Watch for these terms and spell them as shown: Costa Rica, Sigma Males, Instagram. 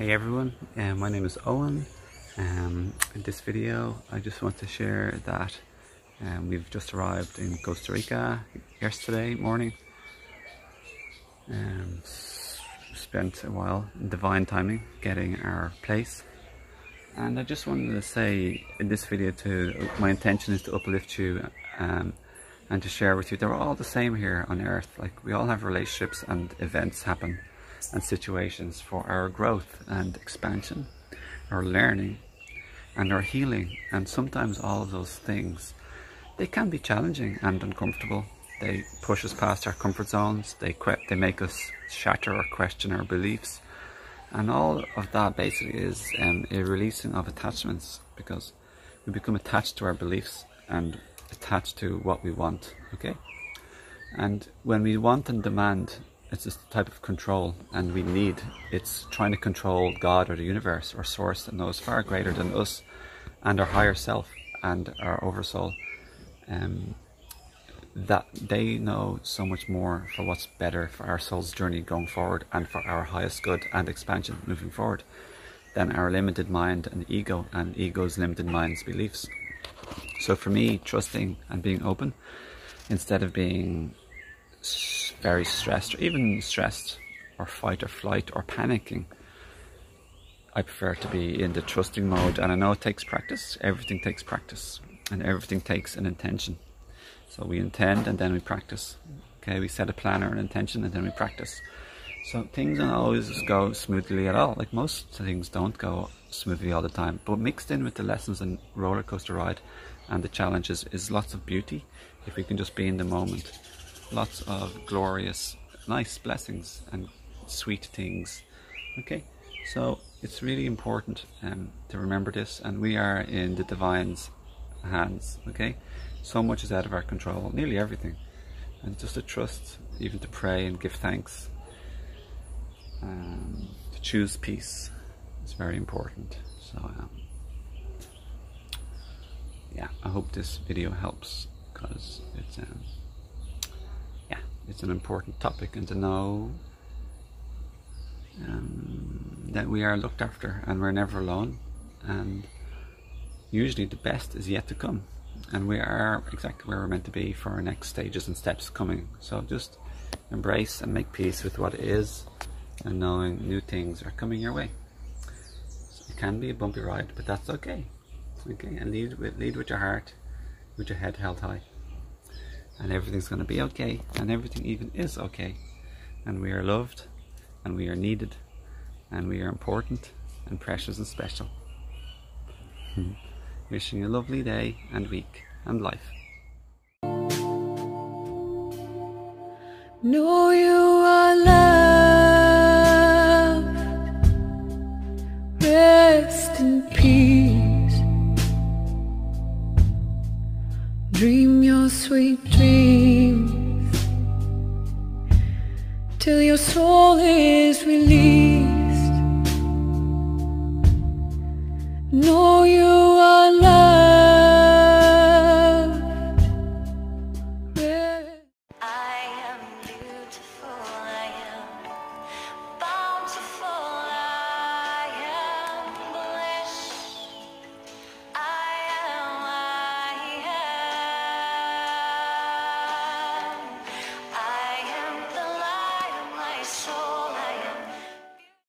Hey everyone, my name is Owen. In this video I just want to share that we've just arrived in Costa Rica yesterday morning. Spent a while in divine timing getting our place, and I just wanted to say in this video too, my intention is to uplift you and to share with you that we're all the same here on earth. Like, we all have relationships and events happen and situations for our growth and expansion, our learning and our healing. And sometimes all of those things, they can be challenging and uncomfortable. They push us past our comfort zones, they make us shatter or question our beliefs. And all of that basically is a releasing of attachments, because we become attached to our beliefs and attached to what we want, okay? And when we want and demand, it's this type of control, and we need, it's trying to control God or the universe or source and those far greater than us and our higher self and our oversoul, that they know so much more for what's better for our soul's journey going forward and for our highest good and expansion moving forward than our limited mind and ego and ego's limited mind's beliefs. So for me, trusting and being open, instead of being very stressed or even stressed or fight or flight or panicking, I prefer to be in the trusting mode. And I know it takes practice, everything takes practice, and everything takes an intention. So we intend and then we practice, okay? We set a plan or an intention and then we practice. So things don't always go smoothly at all. Like, most things don't go smoothly all the time, but mixed in with the lessons and roller coaster ride and the challenges is lots of beauty if we can just be in the moment. Lots of glorious, nice blessings and sweet things, okay? So it's really important to remember this, and we are in the divine's hands, okay? So much is out of our control, nearly everything, and just to trust, even to pray and give thanks, to choose peace is very important. So yeah, I hope this video helps, because it's it's an important topic, and to know that we are looked after and we're never alone, and usually the best is yet to come, and we are exactly where we're meant to be for our next stages and steps coming. So just embrace and make peace with what is, and knowing new things are coming your way. So it can be a bumpy ride, but that's okay, okay? And lead with your heart, with your head held high. And everything's going to be okay, and everything even is okay. And we are loved, and we are needed, and we are important, and precious, and special. Wishing you a lovely day, and week, and life. Know you are loved.